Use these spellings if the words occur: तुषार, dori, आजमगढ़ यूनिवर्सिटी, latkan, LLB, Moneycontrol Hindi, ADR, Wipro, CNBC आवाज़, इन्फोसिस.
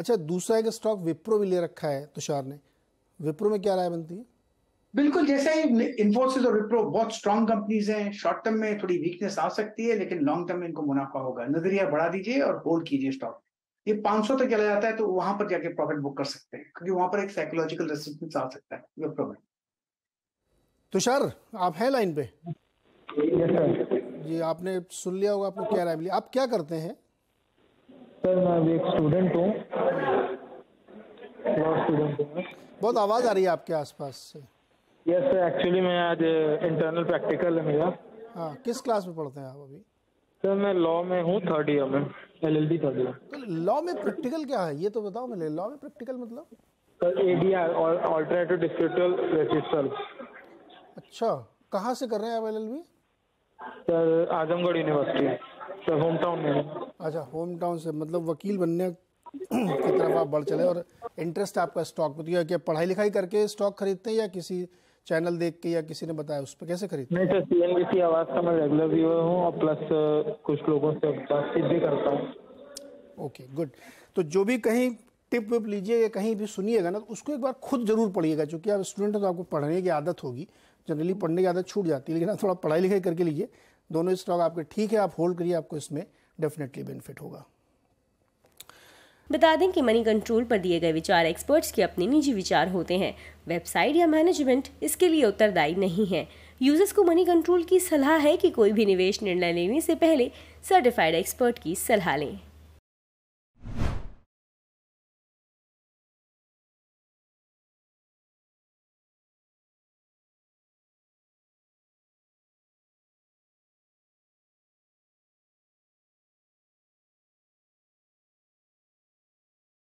अच्छा, दूसरा एक स्टॉक विप्रो भी ले रखा है तुषार ने, विप्रो में क्या राय बनती है? बिल्कुल जैसे इन्फोसिस और विप्रो बहुत स्ट्रांग कंपनीज हैं, शॉर्ट टर्म में थोड़ी वीकनेस आ सकती है लेकिन लॉन्ग टर्म में इनको मुनाफा होगा। नजरिया बढ़ा दीजिए और होल्ड कीजिए। स्टॉक ये 500 तक चला जाता है तो वहां पर जाके प्रॉफिट बुक कर सकते हैं क्योंकि वहां पर एक साइकोलॉजिकल रेसिस्टेंस आ सकता है विप्रो में। तुषार आप है लाइन पे? Yes sir. जी आपने सुन लिया होगा, आपको क्या राय मिली? आप क्या करते हैं? सर मैं अभी एक स्टूडेंट हूँ। बहुत आवाज आ रही है आपके आसपास से। यस सर, एक्चुअली मैं आज इंटरनल प्रैक्टिकल है मेरा। हाँ, किस क्लास में पढ़ते हैं आप अभी? सर मैं लॉ में हूँ, थर्ड ईयर में, LLB थर्ड ईयर। तो लॉ में प्रैक्टिकल क्या है ये तो बताओ मुझे। लॉ में प्रैक्टिकल मतलब सर ADR और अल्टरनेटिव डिस्क्रिप्टिव रजिस्टर। अच्छा, कहाँ से कर रहे हैं आप LLB? Sir आजमगढ़ यूनिवर्सिटी, sir home town में। अच्छा, होम टाउन से, मतलब वकील बनने की तरफ आप बढ़ चले और इंटरेस्ट आपका स्टॉक में। तो क्या पढ़ाई लिखाई करके स्टॉक खरीदते हैं या किसी चैनल देख के या किसी ने बताया उस पर कैसे खरीदते हैं? नहीं सर, CNBC आवाज़ का मैं रेगुलर व्यूअर हूँ और प्लस कुछ लोगों से बातचीत भी करता हूँ। Okay good. तो जो भी कहीं टिप विप लीजिए या कहीं भी सुनिएगा ना तो उसको एक बार खुद जरूर पढ़िएगा, क्योंकि आप स्टूडेंट हैं तो आपको पढ़ने की आदत होगी, जनरली पढ़ने की आदत छूट जाती है, लेकिन आप थोड़ा पढ़ाई लिखाई करके लीजिए। दोनों स्टॉक आपके ठीक है, आप होल्ड करिए, आपको इसमें डेफिनेटली बेनिफिट होगा। बता दें कि मनी कंट्रोल पर दिए गए विचार एक्सपर्ट्स के अपने निजी विचार होते हैं। वेबसाइट या मैनेजमेंट इसके लिए उत्तरदायी नहीं है। यूजर्स को मनी कंट्रोल की सलाह है कि कोई भी निवेश निर्णय लेने से पहले सर्टिफाइड एक्सपर्ट की सलाह लें।